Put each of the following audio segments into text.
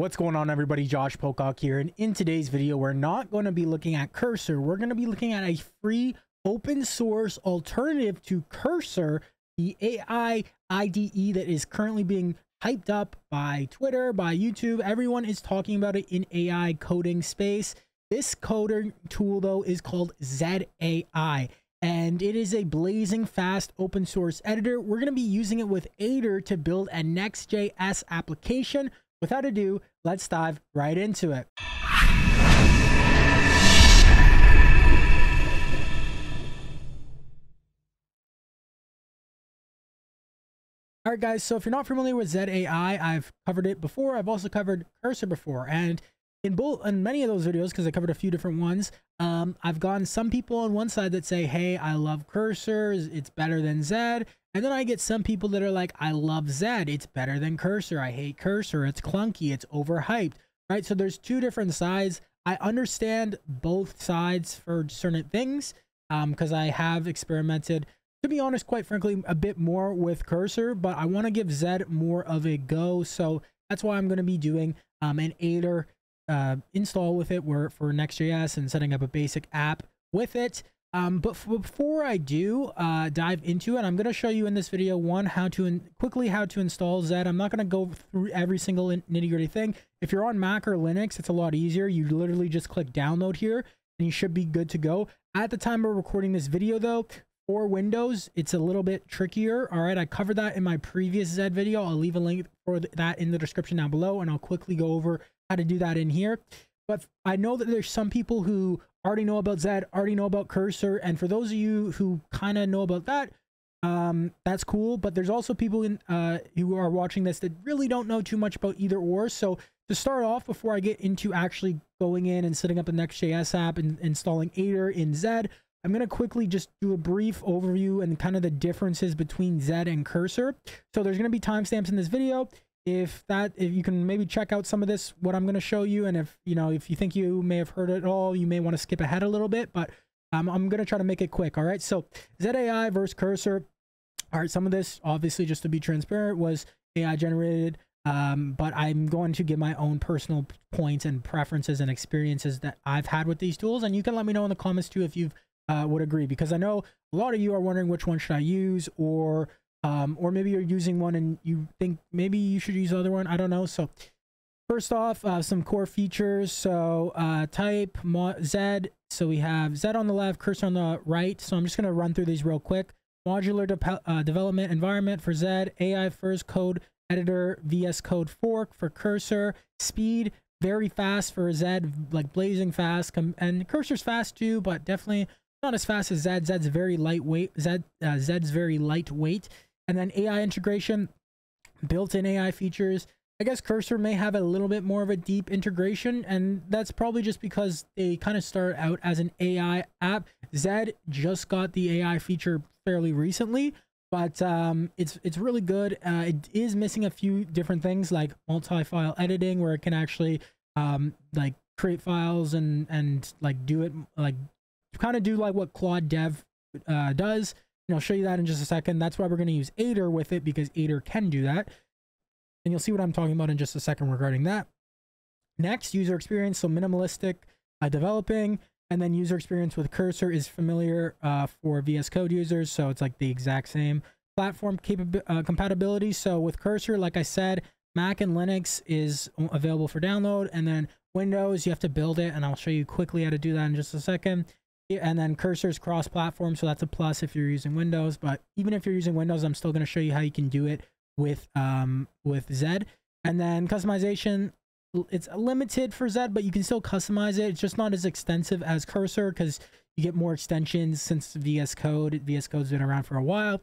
What's going on, everybody? Josh Pocock here, and in today's video we're not going to be looking at Cursor. We're going to be looking at a free open source alternative to Cursor, the AI IDE that is currently being hyped up by Twitter, by YouTube. Everyone is talking about it in AI coding space. This coding tool though is called Zed AI, and it is a blazing fast open source editor. We're going to be using it with Aider to build a Next.js application. Without ado, let's dive right into it. All right, guys, so if you're not familiar with Zed AI, I've covered it before. I've also covered Cursor before, and in many of those videos, because I covered a few different ones, I've gotten some people on one side that say, hey, I love Cursor, it's better than Zed. And then I get some people that are like, I love Zed, it's better than Cursor, I hate Cursor, it's clunky, it's overhyped, right? So there's two different sides. I understand both sides for certain things, because I have experimented, to be honest, quite frankly, a bit more with Cursor, but I want to give Zed more of a go. So that's why I'm going to be doing an Aider install with it for Next.js and setting up a basic app with it. But before I do dive into it, I'm going to show you in this video how to install Zed. I'm not going to go through every single nitty-gritty thing. If you're on Mac or Linux, it's a lot easier. You literally just click download here and you should be good to go. At the time we're recording this video though, for Windows, it's a little bit trickier. All right, I covered that in my previous Zed video. I'll leave a link for that in the description down below, and I'll quickly go over how to do that in here. But I know that there's some people who already know about Zed, already know about Cursor, and for those of you who kind of know about that, that's cool. But there's also people who are watching this that really don't know too much about either or. So to start off, before I get into actually going in and setting up a Next.js app and installing Aider in Zed, I'm going to quickly just do a brief overview and kind of the differences between Zed and Cursor. So there's going to be timestamps in this video. If you can maybe check out some of this, what I'm going to show you, and if you think you may have heard it all, you may want to skip ahead a little bit, but I'm going to try to make it quick. All right, so Zed AI versus Cursor. All right, some of this, obviously, just to be transparent, was AI generated, but I'm going to give my own personal points and preferences and experiences that I've had with these tools, and you can let me know in the comments too if you would agree, because I know a lot of you are wondering which one should I use, or maybe you're using one and you think maybe you should use the other one. I don't know. So first off, some core features. So type Zed. So we have Zed on the left, Cursor on the right. So I'm just going to run through these real quick. Modular development environment for Zed, AI first code editor, VS Code fork for Cursor. Speed, very fast for Zed, like blazing fast. And Cursor's fast too, but definitely not as fast as Zed. Zed's very lightweight. Zed's very lightweight. And then AI integration, built-in AI features. I guess Cursor may have a little bit more of a deep integration, and that's probably just because they kind of start out as an AI app. Zed just got the AI feature fairly recently, but it's really good. It is missing a few different things like multi-file editing, where it can actually like create files and like do it like kind of do like what Claude Dev does. And I'll show you that in just a second. That's why we're going to use Aider with it, because Aider can do that. And you'll see what I'm talking about in just a second regarding that. Next, user experience. So minimalistic developing, and then user experience with Cursor is familiar for VS Code users. So it's like the exact same platform compatibility. So with Cursor, like I said, Mac and Linux is available for download. And then Windows, you have to build it. And I'll show you quickly how to do that in just a second. And then Cursor's cross-platform, so that's a plus if you're using Windows. But even if you're using Windows, I'm still going to show you how you can do it with Zed. And then customization, it's limited for Zed, but you can still customize it. It's just not as extensive as Cursor, because you get more extensions since VS Code. VS Code's been around for a while.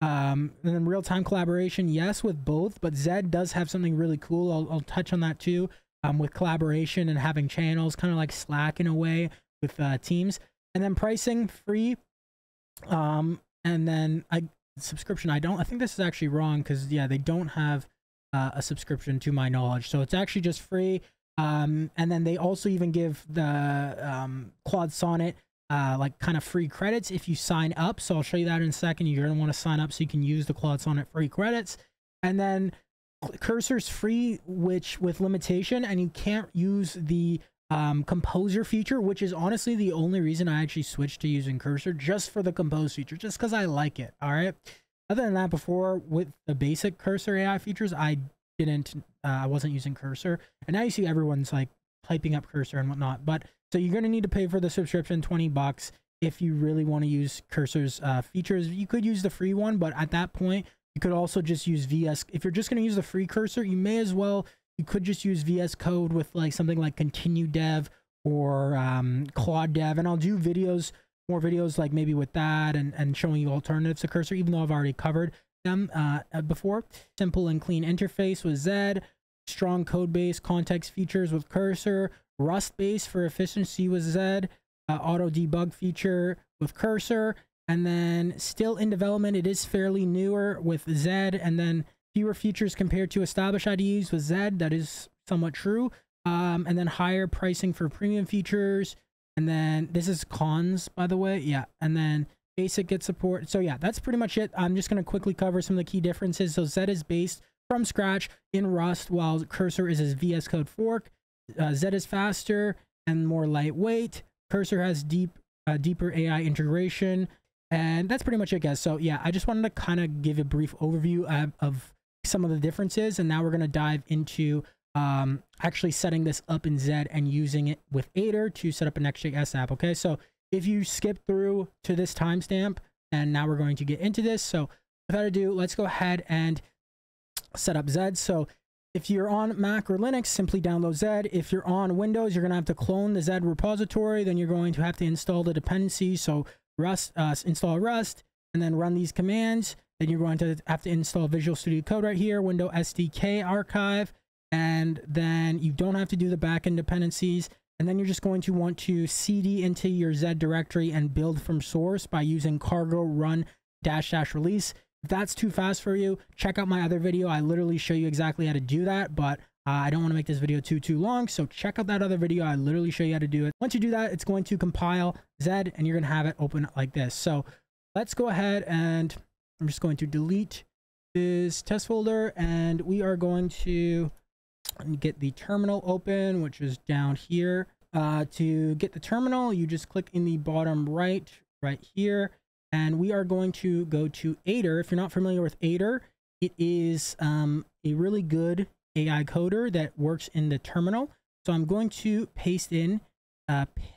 And then real-time collaboration, yes, with both. But Zed does have something really cool. I'll touch on that too, with collaboration and having channels, kind of like Slack in a way with Teams. And then pricing, free, and then subscription. I think this is actually wrong, because yeah, they don't have a subscription to my knowledge, so it's actually just free. And then they also even give the Claude Sonnet like kind of free credits if you sign up, so I'll show you that in a second. You're going to want to sign up so you can use the Claude Sonnet free credits. And then Cursor's free, which with limitation, and you can't use the composer feature, which is honestly the only reason I actually switched to using Cursor, just for the compose feature, just because I like it. All right. Other than that, before with the basic Cursor AI features, I wasn't using Cursor, and now you see everyone's like hyping up Cursor and whatnot. But so you're going to need to pay for the subscription, $20, if you really want to use Cursor's features. You could use the free one, but at that point, you could also just use VS. If you're just going to use the free Cursor, you may as well. You could just use VS Code with like something like Continue Dev or Claude Dev, and I'll do videos, more videos like maybe with that, and showing you alternatives to Cursor, even though I've already covered them before. Simple and clean interface with Zed, strong code base, context features with Cursor, Rust base for efficiency with Zed, auto debug feature with Cursor, and then still in development. It is fairly newer with Zed, and then fewer features compared to established IDEs with Zed. That is somewhat true. And then higher pricing for premium features. And then this is cons, by the way. Yeah. And then basic Git support. So yeah, that's pretty much it. I'm just going to quickly cover some of the key differences. So Zed is based from scratch in Rust, while Cursor is his VS Code fork. Zed is faster and more lightweight. Cursor has deeper AI integration. And that's pretty much it, guys. So yeah, I just wanted to kind of give a brief overview of some of the differences, and now we're going to dive into actually setting this up in Zed and using it with Aider to set up an XJS app. Okay, so if you skip through to this timestamp, and now we're going to get into this. So without ado, let's go ahead and set up Zed. So if you're on Mac or Linux, simply download Zed. If you're on Windows, you're going to have to clone the Zed repository, then you're going to have to install the dependencies. So Rust, install Rust, and then run these commands. Then you're going to have to install Visual Studio Code right here, Windows SDK archive, and then you don't have to do the backend dependencies. And then you're just going to want to cd into your Zed directory and build from source by using cargo run -- release. If that's too fast for you, check out my other video. I literally show you exactly how to do that, but I don't want to make this video too long, so check out that other video. I literally show you how to do it. Once you do that, it's going to compile Zed, and you're going to have it open like this. So let's go ahead, and I'm just going to delete this test folder, and we are going to get the terminal open, which is down here. To get the terminal, you just click in the bottom right here, and we are going to go to Aider. If you're not familiar with Aider, it is a really good AI coder that works in the terminal. So I'm going to paste in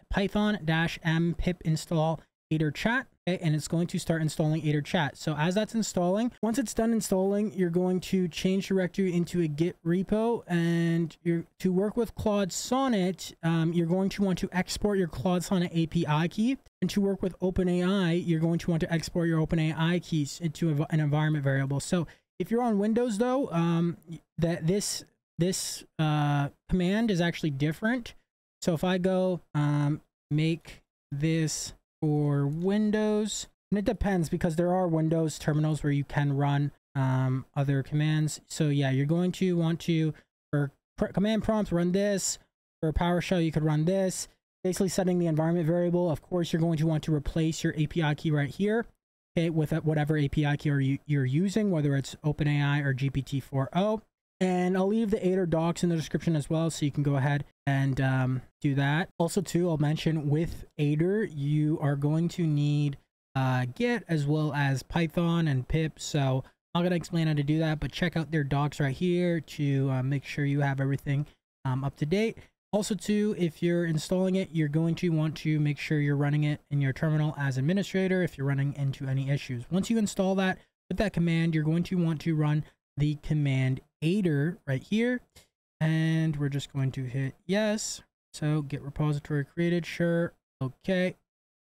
python -m pip install Aider chat, okay, and it's going to start installing Aider chat. So as that's installing, once it's done installing, you're going to change directory into a Git repo, and to work with Claude Sonnet, you're going to want to export your Claude Sonnet API key, and to work with OpenAI, you're going to want to export your OpenAI keys into an environment variable. So if you're on Windows though, this command is actually different. So if I go make this for Windows, and it depends because there are Windows terminals where you can run other commands. So yeah, you're going to want to, for command prompts, run this. For PowerShell, you could run this. Basically setting the environment variable. Of course, you're going to want to replace your API key right here. Okay, with whatever API key you're using, whether it's OpenAI or GPT-40. And I'll leave the Aider docs in the description as well, so you can go ahead and do that. Also, too, I'll mention with Aider, you are going to need Git as well as Python and pip. So I'm not going to explain how to do that, but check out their docs right here to make sure you have everything up to date. Also, too, if you're installing it, you're going to want to make sure you're running it in your terminal as administrator if you're running into any issues. Once you install that with that command, you're going to want to run the command Aider right here. And we're just going to hit yes. So Git repository created, sure. Okay.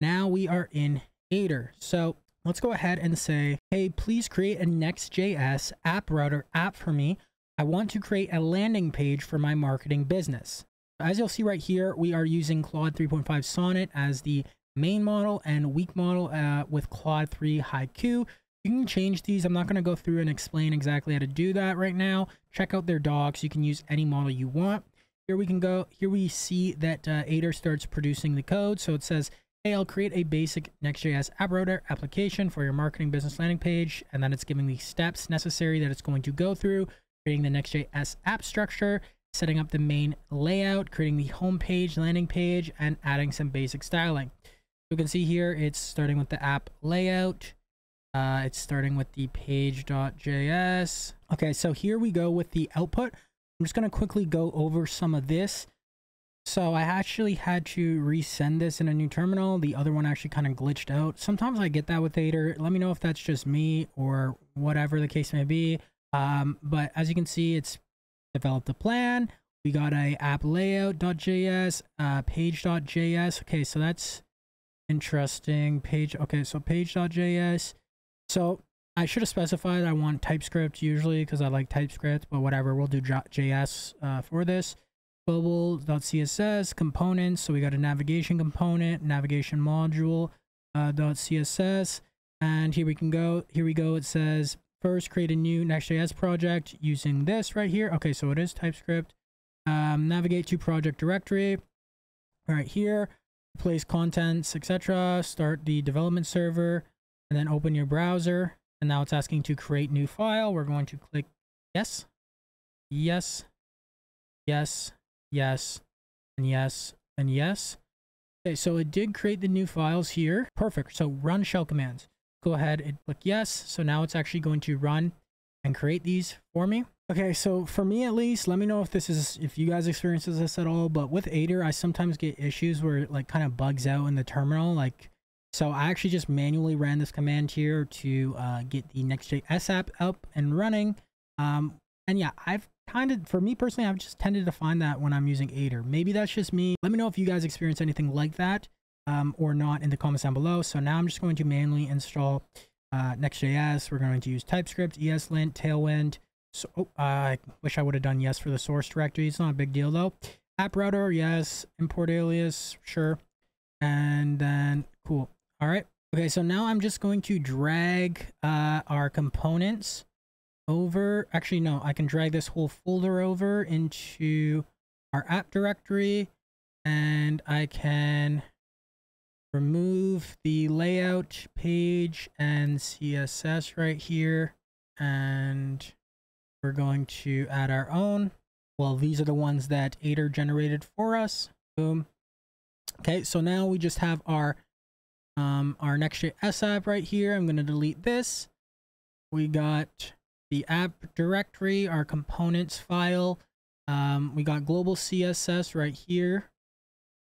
Now we are in Aider. So let's go ahead and say, hey, please create a Next.js app router app for me. I want to create a landing page for my marketing business. As you'll see right here, we are using Claude 3.5 Sonnet as the main model and weak model with Claude 3 Haiku. You can change these. I'm not going to go through and explain exactly how to do that right now. Check out their docs. You can use any model you want. Here we can go. Here we see that Aider starts producing the code. So it says, hey, I'll create a basic Next.js app router application for your marketing business landing page. And then it's giving the steps necessary that it's going to go through creating the Next.js app structure, setting up the main layout, creating the home page, landing page, and adding some basic styling. You can see here it's starting with the app layout. It's starting with the page.js. Okay, so here we go with the output. I'm just going to quickly go over some of this. So I actually had to resend this in a new terminal. The other one actually kind of glitched out. Sometimes I get that with Aider. Let me know if that's just me or whatever the case may be. But as you can see, it's developed a plan. We got a app layout.js, page.js. Okay, so that's interesting. Page. Okay, so page.js. So I should have specified I want TypeScript usually because I like TypeScript, but whatever, we'll do .js for this. Global.css components, so we got a navigation component, navigation module .css, and here we can go, here we go, it says first create a new Next.js project using this right here. Okay, so it is TypeScript. Navigate to project directory right here, place contents, etc. Start the development server and then open your browser, and now it's asking to create new file. We're going to click yes, yes, yes, yes, and yes, and yes. Okay, so it did create the new files here. Perfect. So run shell commands, go ahead and click yes. So now it's actually going to run and create these for me. Okay, so for me at least, let me know if this is, if you guys experience this at all, but with Aider I sometimes get issues where it like kind of bugs out in the terminal. Like, so I actually just manually ran this command here to get the Next.js app up and running. And yeah, I've kind of, for me personally, I've just tended to find that when I'm using Aider. Maybe that's just me. Let me know if you guys experience anything like that or not in the comments down below. So now I'm just going to manually install Next.js. We're going to use TypeScript, ESLint, Tailwind. So I wish I would have done yes for the source directory. It's not a big deal though. App router, yes. Import alias, sure. And then cool. All right. Okay, so now I'm just going to drag our components over. Actually no, I can drag this whole folder over into our app directory, and I can remove the layout, page, and CSS right here, and we're going to add our own. Well, these are the ones that Aider generated for us. Boom. Okay, so now we just have our Next.js app right here. I'm going to delete this. We got the app directory, our components file, we got global CSS right here,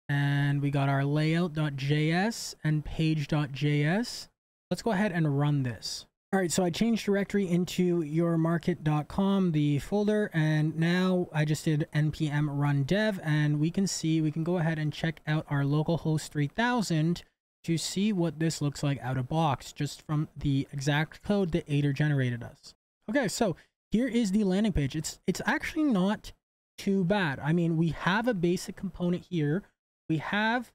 and we got our layout.js and page.js. Let's go ahead and run this. All right, so I changed directory into yourmarket.com, the folder, and now I just did npm run dev, and we can see, we can go ahead and check out our localhost 3000 to see what this looks like out of box, just from the exact code that Aider generated us. Okay, so here is the landing page. It's actually not too bad. I mean, we have a basic component here. We have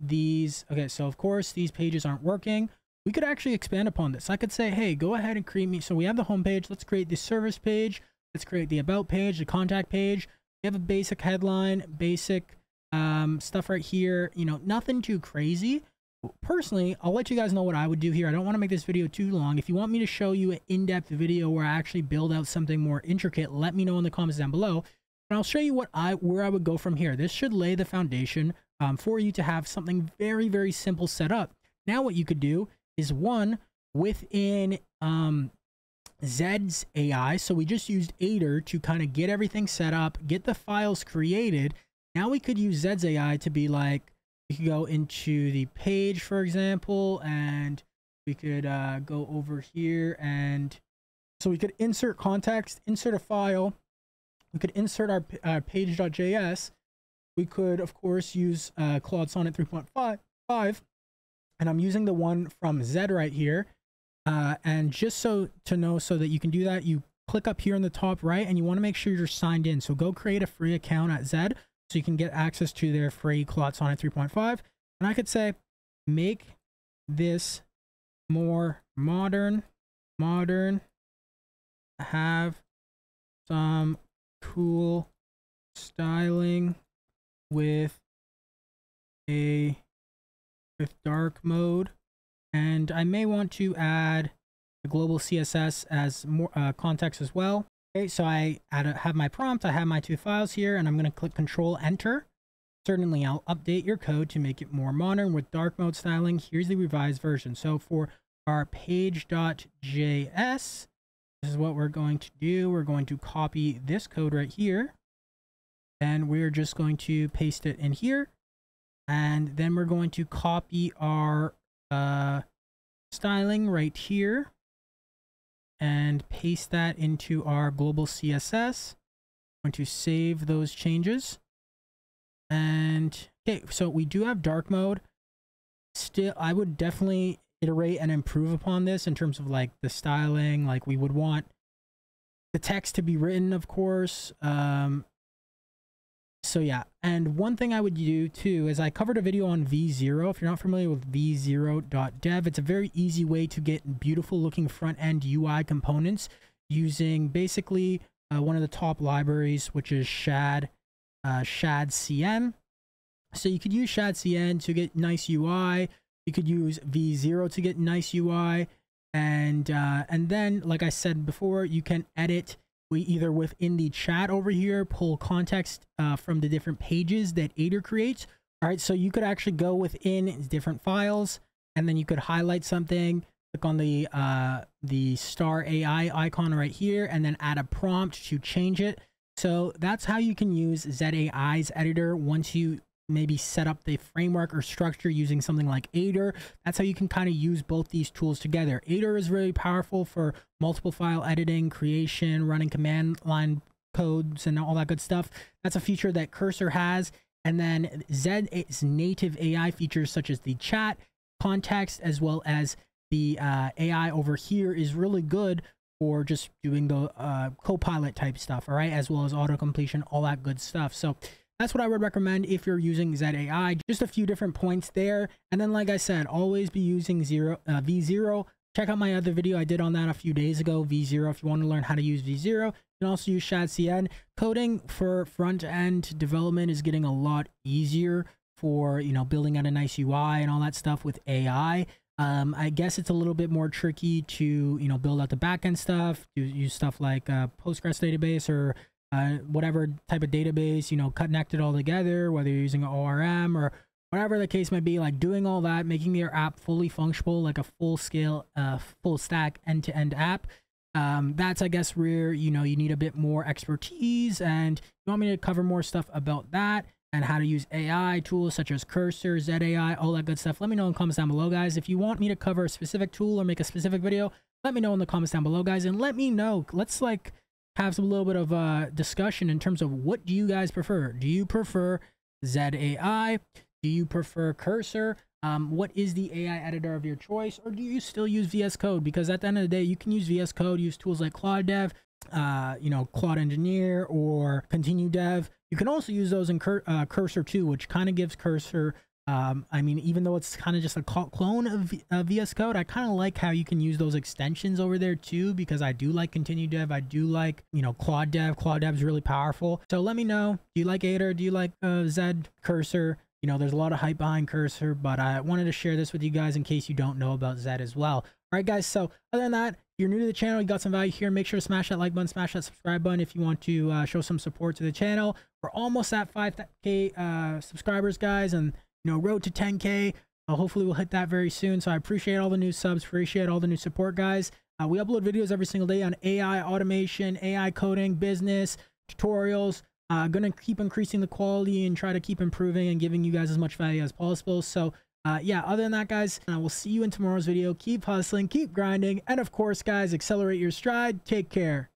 these. Okay, so of course, these pages aren't working. We could actually expand upon this. I could say, hey, go ahead and create me. So we have the home page. Let's create the service page. Let's create the about page, the contact page. We have a basic headline, basic stuff right here. You know, nothing too crazy. Personally, I'll let you guys know what I would do here. I don't want to make this video too long. If you want me to show you an in-depth video where I actually build out something more intricate, let me know in the comments down below, and I'll show you what where I would go from here. This should lay the foundation for you to have something very, very simple set up. Now what you could do is, one, within Zed's AI, so we just used Aider to kind of get everything set up, get the files created. Now we could use Zed's AI to be like, we could go into the page, for example, and we could go over here, and so we could insert context, insert a file. We could insert our page.js. We could, of course, use Claude Sonnet 3.5, and I'm using the one from Zed right here. And just so to know, so that you can do that, you click up here in the top right, and you want to make sure you're signed in. So go create a free account at Zed, so you can get access to their free Claude Sonnet 3.5. And I could say, make this more modern, have some cool styling with dark mode. And I may want to add the global CSS as more context as well. Okay, so I have my prompt, I have my two files here, and I'm going to click Control Enter. Certainly, I'll update your code to make it more modern with dark mode styling. Here's the revised version. So for our page.js, this is what we're going to do. We're going to copy this code right here, and we're just going to paste it in here. And then we're going to copy our styling right here and paste that into our global CSS. I'm going to save those changes. And okay, so we do have dark mode. Still, I would definitely iterate and improve upon this in terms of like the styling. Like we would want the text to be written, of course. So yeah, and one thing I would do too is I covered a video on v0. If you're not familiar with v0.dev, it's a very easy way to get beautiful looking front end UI components using basically one of the top libraries, which is Shadcn. So you could use Shadcn to get nice UI. You could use v0 to get nice UI, and then like I said before, you can edit. We either within the chat over here, pull context from the different pages that Aider creates. All right, so you could actually go within different files, and then you could highlight something, click on the star AI icon right here, and then add a prompt to change it. So that's how you can use Zed AI's editor once you maybe set up the framework or structure using something like Aider. That's how you can kind of use both these tools together. Aider is really powerful for multiple file editing, creation, running command line codes, and all that good stuff. That's a feature that Cursor has. And then Zed's native AI features such as the chat, context, as well as the AI over here is really good or just doing the co-pilot type stuff, all right, as well as auto completion, all that good stuff. So that's what I would recommend if you're using Zed AI. Just a few different points there. And then, like I said, always be using v0. Check out my other video I did on that a few days ago, v0, if you want to learn how to use v0. You can also use Shadcn. Coding for front-end development is getting a lot easier for, you know, building out a nice UI and all that stuff with AI. I guess it's a little bit more tricky to, you know, build out the backend stuff, use stuff like Postgres database or whatever type of database, you know, connect it all together, whether you're using an ORM or whatever the case might be, like doing all that, making your app fully functional, like a full scale, full stack end-to-end app. That's, I guess, where, you know, you need a bit more expertise, and you want me to cover more stuff about that and how to use AI tools such as Cursor, Zed AI, all that good stuff. Let me know in the comments down below, guys. If you want me to cover a specific tool or make a specific video, let me know in the comments down below, guys. And let me know, let's like have some little bit of discussion in terms of what do you guys prefer? Do you prefer Zed AI? Do you prefer Cursor? What is the AI editor of your choice? Or do you still use VS Code? Because at the end of the day, you can use VS Code, use tools like Claude Dev, you know, Claude Engineer or Continue Dev. You can also use those in Cursor too, which kind of gives Cursor, I mean, even though it's kind of just a clone of VS Code, I kind of like how you can use those extensions over there too, because I do like Continue Dev. I do like, you know, Claude Dev. Claude Dev is really powerful. So let me know, do you like Aider? Do you like Zed, Cursor? You know, there's a lot of hype behind Cursor, but I wanted to share this with you guys in case you don't know about Zed as well. All right, guys, so other than that, if you're new to the channel, you got some value here, make sure to smash that like button, smash that subscribe button if you want to show some support to the channel. We're almost at 5K subscribers, guys, and, you know, road to 10K. Hopefully we'll hit that very soon. So I appreciate all the new subs, appreciate all the new support, guys. We upload videos every single day on AI automation, AI coding, business, tutorials. Gonna keep increasing the quality and try to keep improving and giving you guys as much value as possible. So yeah, other than that, guys, I will see you in tomorrow's video. Keep hustling, keep grinding, and of course, guys, accelerate your stride. Take care.